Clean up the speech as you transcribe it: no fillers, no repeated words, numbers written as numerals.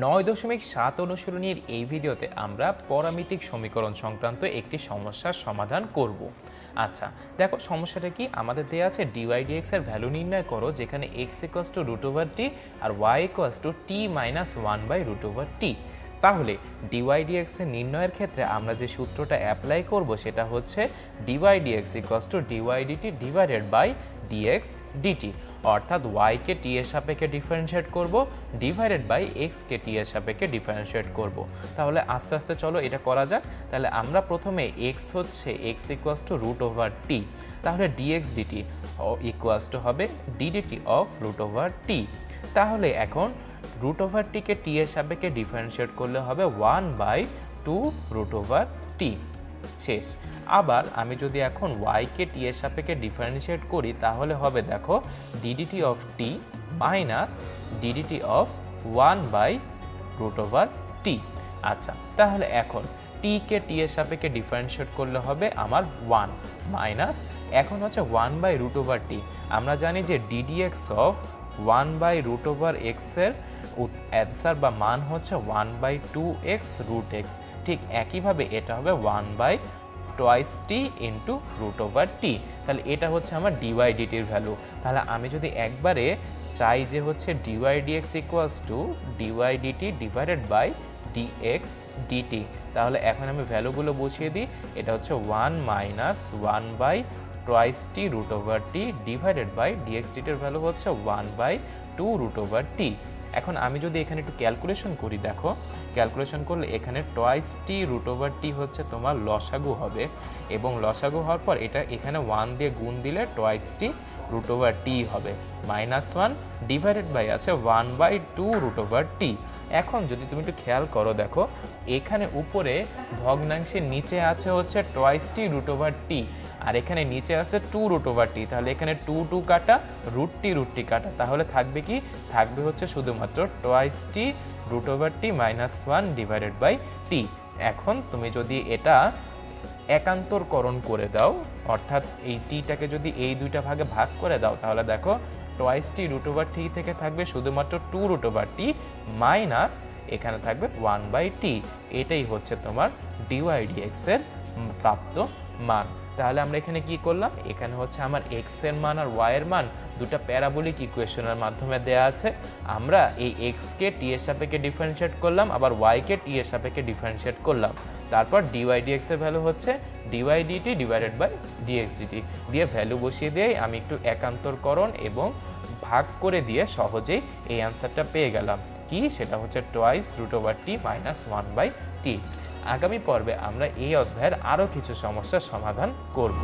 9.7 অনুশীলনীর এই ভিডিওতে আমরা পরামিতিক সমীকরণ সংক্রান্ত একটি সমস্যার সমাধান করব। আচ্ছা দেখো সমস্যাটা কি, আমাদের দেয়া আছে dy dx এর ভ্যালু নির্ণয় করো যেখানে x √t আর y t - 1/√t। তাহলে dy dx এর নির্ণয়ের ক্ষেত্রে আমরা যে সূত্রটা অ্যাপ্লাই করব সেটা হচ্ছে dy dx = dy dt / dx dt, অর্থাৎ y কে t এর সাপেক্ষে ডিফারেনশিয়েট করব / x কে t এর সাপেক্ষে ডিফারেনশিয়েট করব। তাহলে আস্তে আস্তে চলো এটা করা যাক। তাহলে আমরা প্রথমে x হচ্ছে x √t, তাহলে dx dt = হবে ddt /√t। তাহলে এখন √t কে t এর সাপেক্ষে ডিফারেনশিয়েট করলে হবে 1/2√t। শেষ। আবার আমি যদি এখন y কে t এর সাপেক্ষে ডিফারেনশিয়েট করি তাহলে হবে দেখো ddt t - ddt /1/√t। আচ্ছা তাহলে এখন t কে t এর সাপেক্ষে ডিফারেনশিয়েট করলে হবে আমার 1 মাইনাস এখন হচ্ছে 1/√t। আমরা জানি যে ddx / 1/√x এর অ্যান্সার বা মান হচ্ছে 1/2x√x। ঠিক একইভাবে এটা হবে 1/2t √t। তাহলে এটা হচ্ছে আমার dy dt এর ভ্যালু। তাহলে আমি যদি একবারে চাই যে হচ্ছে dy dx = dy dt / dx dt, তাহলে এখন আমি ভ্যালুগুলো বসিয়ে দিই। এটা হচ্ছে 1 - 1/2t√t / dx dt এর ভ্যালু হচ্ছে 1/2√t। এখন আমি যদি এখানে একটু ক্যালকুলেশন করি, দেখো ক্যালকুলেশন করলে এখানে 2t√t হচ্ছে তোমার লসাগু হবে, এবং লসাগু হওয়ার পর এটা এখানে 1 দিয়ে গুণ দিলে 2t√t হবে -1 / আছে 1/2√t। এখন যদি তুমি একটু খেয়াল করো দেখো এখানে উপরে ভগ্নাংশের নিচে আছে হচ্ছে 2t√t আর এখানে নিচে আছে 2√t। তাহলে এখানে 2 কাটা √t কাটা, তাহলে থাকবে কি, থাকবে হচ্ছে শুধুমাত্র 2t√t - 1 / t। এখন তুমি যদি এটা একান্তরকরণ করে দাও, অর্থাৎ এই টিটাকে যদি এই দুইটা ভাগে ভাগ করে দাও, তাহলে দেখো 2t√t থেকে থাকবে শুধুমাত্র 2√t মাইনাস এখানে থাকবে 1/t। এটাই হচ্ছে তোমার dy dx এর প্রাপ্ত মান। তাহলে আমরা এখানে কি করলাম, এখানে হচ্ছে আমার x এর মান আর y এর মান দুটো প্যারাবোলিক ইকুয়েশনের মাধ্যমে দেয়া আছে। আমরা এই x কে t এর সাপেক্ষে ডিফারেনশিয়েট করলাম, আবার y কে t এর সাপেক্ষে ডিফারেনশিয়েট করলাম, তারপর dy dx এর ভ্যালু হচ্ছে dy dt / dx dt দিয়ে ভ্যালু বসিয়ে দিয়ে আমি একটু একান্তরকরণ এবং ভাগ করে দিয়ে সহজেই এই অ্যান্সারটা পেয়ে গেলাম। কি সেটা হচ্ছে 2t - 1/t। আগামী পর্বে আমরা এই অধ্যায়ের আরও কিছু সমস্যার সমাধান করব।